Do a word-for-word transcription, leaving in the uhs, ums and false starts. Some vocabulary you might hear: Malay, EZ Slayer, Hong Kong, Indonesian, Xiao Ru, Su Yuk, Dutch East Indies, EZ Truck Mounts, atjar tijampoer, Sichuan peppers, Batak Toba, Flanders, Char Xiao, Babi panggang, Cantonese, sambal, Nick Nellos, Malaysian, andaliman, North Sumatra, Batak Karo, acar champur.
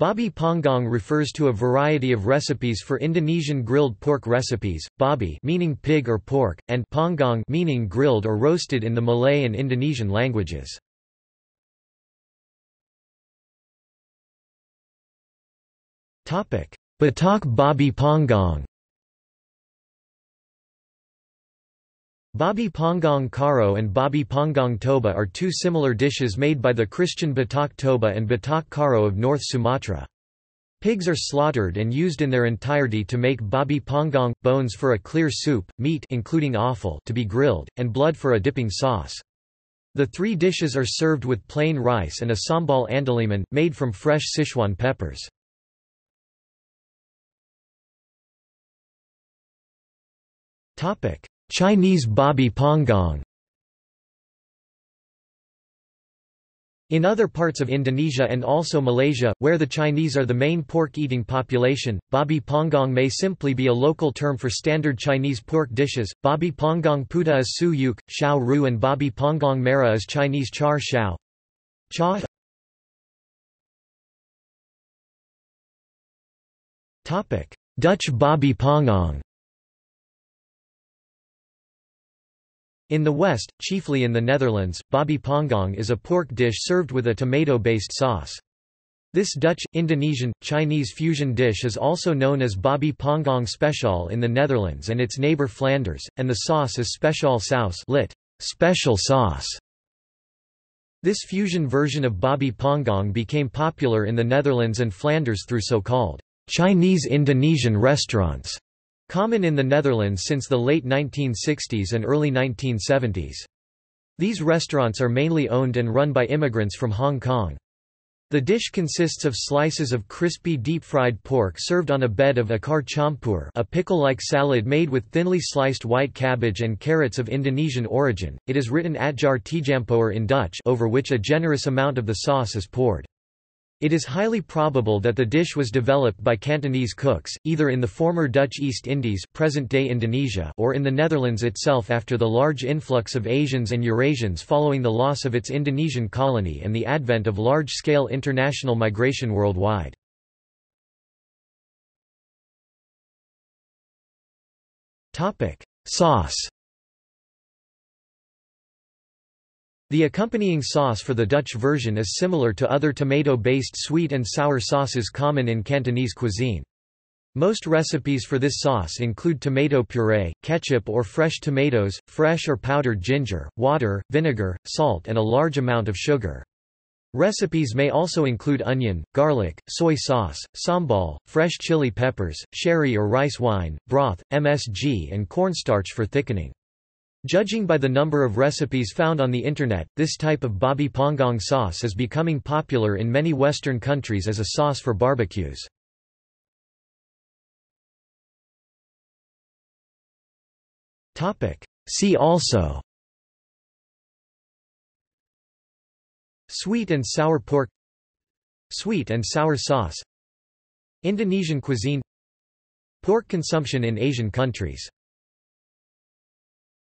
Babi panggang refers to a variety of recipes for Indonesian grilled pork recipes, babi meaning pig or pork, and panggang meaning grilled or roasted in the Malay and Indonesian languages. Batak Babi panggang. Babi panggang karo and babi panggang toba are two similar dishes made by the Christian Batak Toba and Batak Karo of North Sumatra. Pigs are slaughtered and used in their entirety to make babi panggang, bones for a clear soup, meat including offal to be grilled, and blood for a dipping sauce. The three dishes are served with plain rice and a sambal andaliman, made from fresh Sichuan peppers. Chinese babi panggang. In other parts of Indonesia and also Malaysia, where the Chinese are the main pork-eating population, babi panggang may simply be a local term for standard Chinese pork dishes. Babi panggang puta is su yuk, xiao ru, and babi panggang merah is Chinese char xiao. Cha. Topic: Dutch babi panggang. In the West, chiefly in the Netherlands, babi panggang is a pork dish served with a tomato-based sauce. This Dutch, Indonesian, Chinese fusion dish is also known as babi panggang special in the Netherlands and its neighbour Flanders, and the sauce is special saus, lit. Special sauce. This fusion version of babi panggang became popular in the Netherlands and Flanders through so-called Chinese Indonesian restaurants, common in the Netherlands since the late nineteen sixties and early nineteen seventies. These restaurants are mainly owned and run by immigrants from Hong Kong. The dish consists of slices of crispy deep-fried pork served on a bed of acar champur, a pickle-like salad made with thinly sliced white cabbage and carrots of Indonesian origin. It is written atjar tijampoer in Dutch, over which a generous amount of the sauce is poured. It is highly probable that the dish was developed by Cantonese cooks, either in the former Dutch East Indies (present-day Indonesia) or in the Netherlands itself after the large influx of Asians and Eurasians following the loss of its Indonesian colony and the advent of large-scale international migration worldwide. Topic: Sauce. The accompanying sauce for the Dutch version is similar to other tomato-based sweet and sour sauces common in Cantonese cuisine. Most recipes for this sauce include tomato puree, ketchup or fresh tomatoes, fresh or powdered ginger, water, vinegar, salt and a large amount of sugar. Recipes may also include onion, garlic, soy sauce, sambal, fresh chili peppers, sherry or rice wine, broth, M S G and cornstarch for thickening. Judging by the number of recipes found on the Internet, this type of babi panggang sauce is becoming popular in many Western countries as a sauce for barbecues. See also: sweet and sour pork, sweet and sour sauce, Indonesian cuisine, pork consumption in Asian countries.